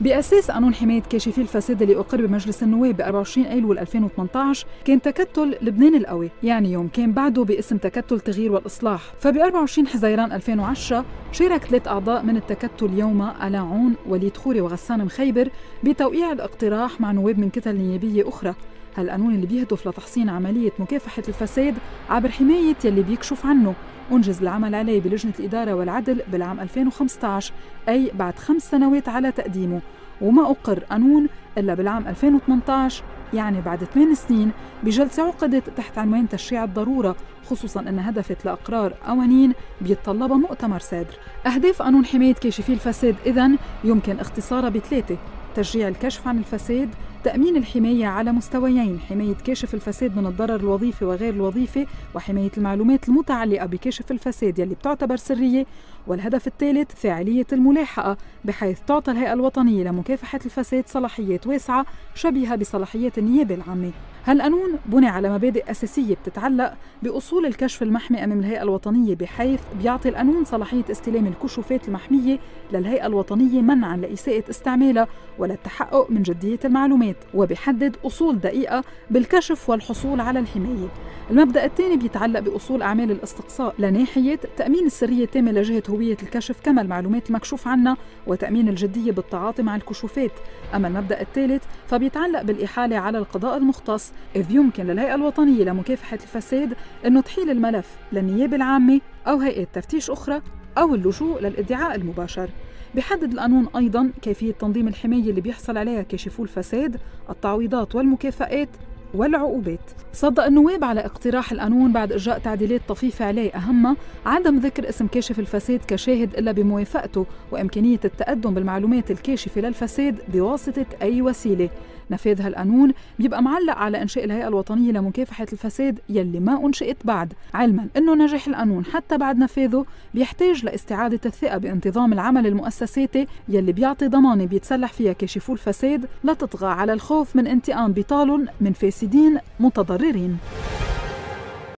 بأساس قانون حماية كاشفي الفساد اللي أقر بمجلس النواب ب 24 أيلول 2018 كان تكتل لبنان القوي، يعني يوم كان بعده باسم تكتل تغيير والإصلاح. فب 24 حزيران 2010 شارك 3 أعضاء من التكتل يوم ألا عون، وليد خوري وغسان مخيبر بتوقيع الاقتراح مع نواب من كتل نيابية أخرى، هالقانون اللي بيهدف لتحصين عملية مكافحة الفساد عبر حماية يلي بيكشف عنه، أنجز العمل عليه بلجنة الإدارة والعدل بالعام 2015، أي بعد 5 سنوات على تقديمه، وما أقر قانون إلا بالعام 2018، يعني بعد 8 سنين بجلسة عقدت تحت عنوان تشريع الضرورة، خصوصاً أن هدفت لأقرار قوانين بيتطلبها مؤتمر سادر. أهداف قانون حماية كاشفي الفساد إذن يمكن اختصارها ب3: تشجيع الكشف عن الفساد، تأمين الحماية على مستويين، حماية كاشف الفساد من الضرر الوظيفي وغير الوظيفي، وحماية المعلومات المتعلقة بكاشف الفساد يلي بتعتبر سرية، والهدف الثالث فاعلية الملاحقة، بحيث تعطى الهيئة الوطنية لمكافحة الفساد صلاحيات واسعة شبيهة بصلاحيات النيابة العامة. هالقانون بني على مبادئ أساسية بتتعلق بأصول الكشف المحمي أمام الهيئة الوطنية، بحيث بيعطي القانون صلاحية استلام الكشوفات المحمية للهيئة الوطنية منعاً لإساءة استعمالها وللتحقق من جدية المعلومات، وبيحدد أصول دقيقة بالكشف والحصول على الحماية. المبدأ الثاني بيتعلق بأصول أعمال الاستقصاء لناحية تأمين السرية التامة لجهة هوية الكشف كما المعلومات المكشوف عنها، وتأمين الجدية بالتعاطي مع الكشوفات. أما المبدأ الثالث فبيتعلق بالإحالة على القضاء المختص، إذ يمكن للهيئة الوطنية لمكافحة الفساد أنه تحيل الملف للنيابة العامة أو هيئات تفتيش أخرى أو اللجوء للادعاء المباشر. بيحدد القانون أيضاً كيفية تنظيم الحماية اللي بيحصل عليها كاشفو الفساد، التعويضات والمكافآت والعقوبات. صدق النواب على اقتراح القانون بعد إجراء تعديلات طفيفة عليه، أهمها عدم ذكر اسم كاشف الفساد كشاهد إلا بموافقته، وإمكانية التقدم بالمعلومات الكاشفة للفساد بواسطة أي وسيلة. نفاذ هالقانون بيبقى معلق على إنشاء الهيئة الوطنية لمكافحة الفساد يلي ما أنشئت بعد، علماً إنه نجاح القانون حتى بعد نفاذه بيحتاج لاستعادة الثقة بانتظام العمل المؤسساتي يلي بيعطي ضمانة بيتسلح فيها كاشفو الفساد لتطغى على الخوف من انتقام بطال من فاسدين متضررين.